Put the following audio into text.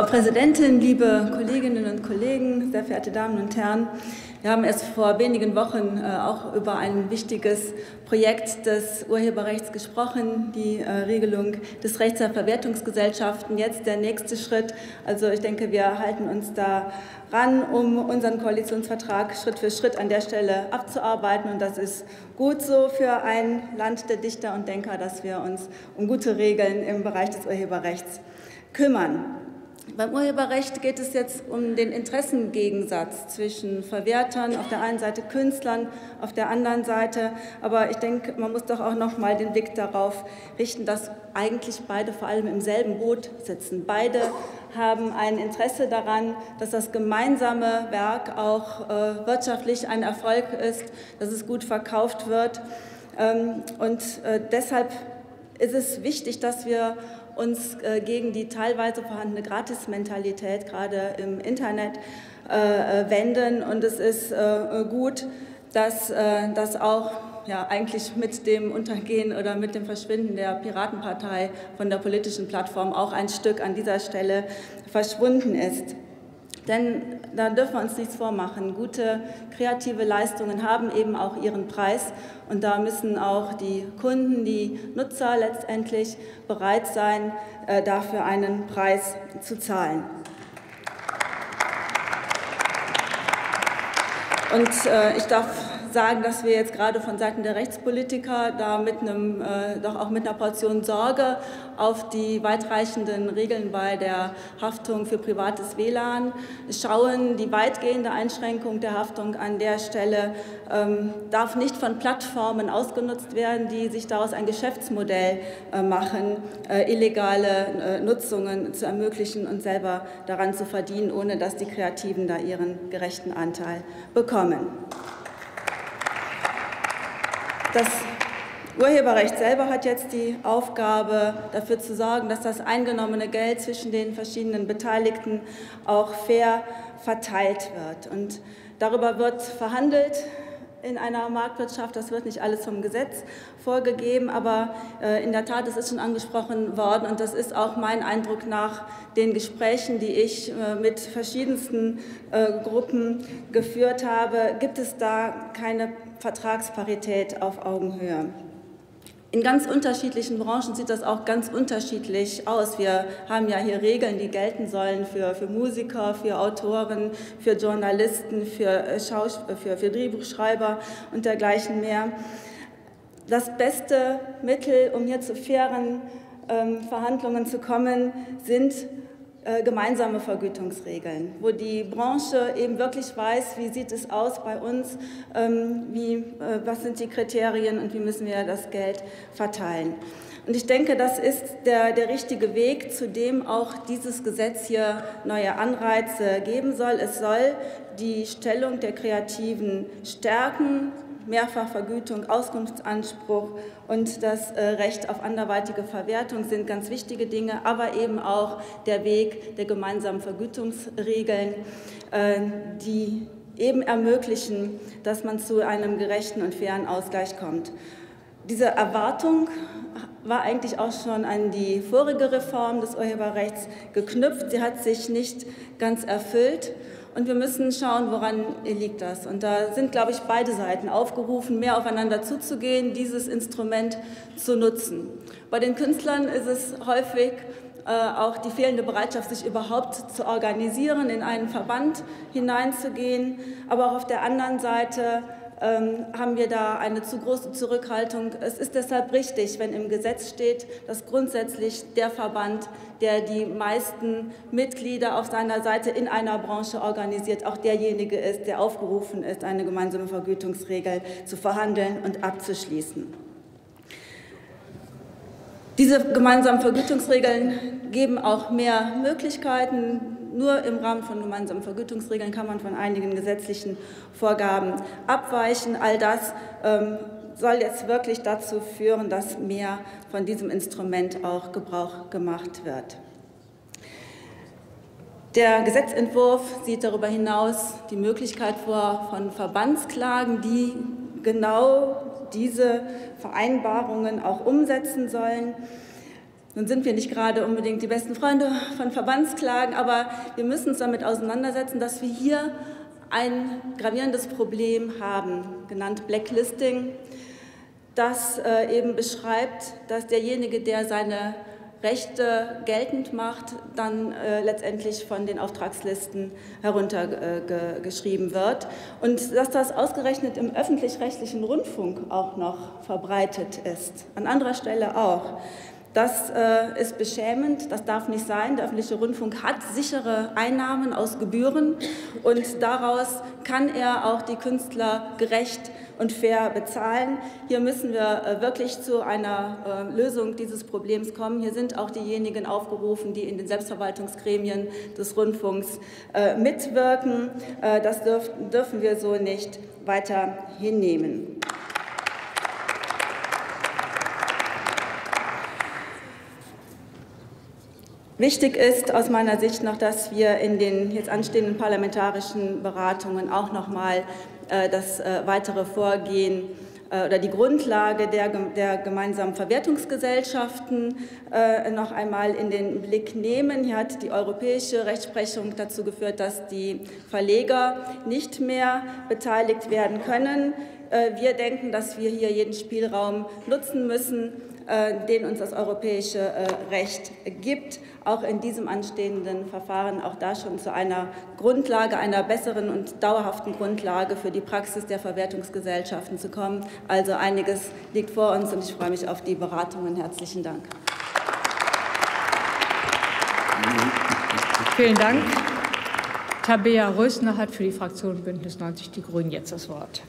Frau Präsidentin, liebe Kolleginnen und Kollegen, sehr verehrte Damen und Herren! Wir haben erst vor wenigen Wochen auch über ein wichtiges Projekt des Urheberrechts gesprochen, die Regelung des Rechts der Verwertungsgesellschaften. Jetzt der nächste Schritt. Also ich denke, wir halten uns da ran, um unseren Koalitionsvertrag Schritt für Schritt an der Stelle abzuarbeiten. Und das ist gut so für ein Land der Dichter und Denker, dass wir uns um gute Regeln im Bereich des Urheberrechts kümmern. Beim Urheberrecht geht es jetzt um den Interessengegensatz zwischen Verwertern, auf der einen Seite Künstlern, auf der anderen Seite. Aber ich denke, man muss doch auch noch mal den Blick darauf richten, dass eigentlich beide vor allem im selben Boot sitzen. Beide haben ein Interesse daran, dass das gemeinsame Werk auch wirtschaftlich ein Erfolg ist, dass es gut verkauft wird. Und deshalb ist es wichtig, dass wir uns gegen die teilweise vorhandene Gratis-Mentalität gerade im Internet wenden. Und es ist gut, dass das auch eigentlich mit dem Untergehen oder mit dem Verschwinden der Piratenpartei von der politischen Plattform auch ein Stück an dieser Stelle verschwunden ist. Denn da dürfen wir uns nichts vormachen. Gute kreative Leistungen haben eben auch ihren Preis. Und da müssen auch die Kunden, die Nutzer letztendlich bereit sein, dafür einen Preis zu zahlen. Und ich darf sagen, dass wir jetzt gerade von Seiten der Rechtspolitiker da doch auch mit einer Portion Sorge auf die weitreichenden Regeln bei der Haftung für privates WLAN schauen. Die weitgehende Einschränkung der Haftung an der Stelle darf nicht von Plattformen ausgenutzt werden, die sich daraus ein Geschäftsmodell machen, illegale Nutzungen zu ermöglichen und selber daran zu verdienen, ohne dass die Kreativen da ihren gerechten Anteil bekommen. Das Urheberrecht selber hat jetzt die Aufgabe, dafür zu sorgen, dass das eingenommene Geld zwischen den verschiedenen Beteiligten auch fair verteilt wird. Und darüber wird verhandelt in einer Marktwirtschaft. Das wird nicht alles vom Gesetz vorgegeben, aber in der Tat, es ist schon angesprochen worden, und das ist auch mein Eindruck nach den Gesprächen, die ich mit verschiedensten Gruppen geführt habe, gibt es da keine Vertragsparität auf Augenhöhe. In ganz unterschiedlichen Branchen sieht das auch ganz unterschiedlich aus. Wir haben ja hier Regeln, die gelten sollen für Musiker, für Autoren, für Journalisten, für Drehbuchschreiber und dergleichen mehr. Das beste Mittel, um hier zu fairen Verhandlungen zu kommen, sind gemeinsame Vergütungsregeln, wo die Branche eben wirklich weiß, wie sieht es aus bei uns, was sind die Kriterien und wie müssen wir das Geld verteilen. Und ich denke, das ist der richtige Weg, zu dem auch dieses Gesetz hier neue Anreize geben soll. Es soll die Stellung der Kreativen stärken, Mehrfachvergütung, Auskunftsanspruch und das Recht auf anderweitige Verwertung sind ganz wichtige Dinge, aber eben auch der Weg der gemeinsamen Vergütungsregeln, die eben ermöglichen, dass man zu einem gerechten und fairen Ausgleich kommt. Diese Erwartung war eigentlich auch schon an die vorige Reform des Urheberrechts geknüpft. Sie hat sich nicht ganz erfüllt. Und wir müssen schauen, woran liegt das. Und da sind, glaube ich, beide Seiten aufgerufen, mehr aufeinander zuzugehen, dieses Instrument zu nutzen. Bei den Künstlern ist es häufig auch die fehlende Bereitschaft, sich überhaupt zu organisieren, in einen Verband hineinzugehen. Aber auch auf der anderen Seite haben wir da eine zu große Zurückhaltung. Es ist deshalb richtig, wenn im Gesetz steht, dass grundsätzlich der Verband, der die meisten Mitglieder auf seiner Seite in einer Branche organisiert, auch derjenige ist, der aufgerufen ist, eine gemeinsame Vergütungsregel zu verhandeln und abzuschließen. Diese gemeinsamen Vergütungsregeln geben auch mehr Möglichkeiten. Nur im Rahmen von gemeinsamen Vergütungsregeln kann man von einigen gesetzlichen Vorgaben abweichen. All das soll jetzt wirklich dazu führen, dass mehr von diesem Instrument auch Gebrauch gemacht wird. Der Gesetzentwurf sieht darüber hinaus die Möglichkeit vor von Verbandsklagen, die genau diese Vereinbarungen auch umsetzen sollen. Nun sind wir nicht gerade unbedingt die besten Freunde von Verbandsklagen, aber wir müssen uns damit auseinandersetzen, dass wir hier ein gravierendes Problem haben, genannt Blacklisting, das eben beschreibt, dass derjenige, der seine Rechte geltend macht, dann letztendlich von den Auftragslisten heruntergeschrieben wird. Und dass das ausgerechnet im öffentlich-rechtlichen Rundfunk auch noch verbreitet ist, an anderer Stelle auch. Das ist beschämend, das darf nicht sein. Der öffentliche Rundfunk hat sichere Einnahmen aus Gebühren und daraus kann er auch die Künstler gerecht und fair bezahlen. Hier müssen wir wirklich zu einer Lösung dieses Problems kommen. Hier sind auch diejenigen aufgerufen, die in den Selbstverwaltungsgremien des Rundfunks mitwirken. Das dürfen wir so nicht weiter hinnehmen. Wichtig ist aus meiner Sicht noch, dass wir in den jetzt anstehenden parlamentarischen Beratungen auch noch mal das weitere Vorgehen oder die Grundlage der gemeinsamen Verwertungsgesellschaften noch einmal in den Blick nehmen. Hier hat die europäische Rechtsprechung dazu geführt, dass die Verleger nicht mehr beteiligt werden können. Wir denken, dass wir hier jeden Spielraum nutzen müssen, den uns das europäische Recht gibt, auch in diesem anstehenden Verfahren, auch da schon zu einer Grundlage, einer besseren und dauerhaften Grundlage für die Praxis der Verwertungsgesellschaften zu kommen. Also einiges liegt vor uns und ich freue mich auf die Beratungen. Herzlichen Dank. Vielen Dank. Tabea Rösner hat für die Fraktion Bündnis 90 Die Grünen jetzt das Wort.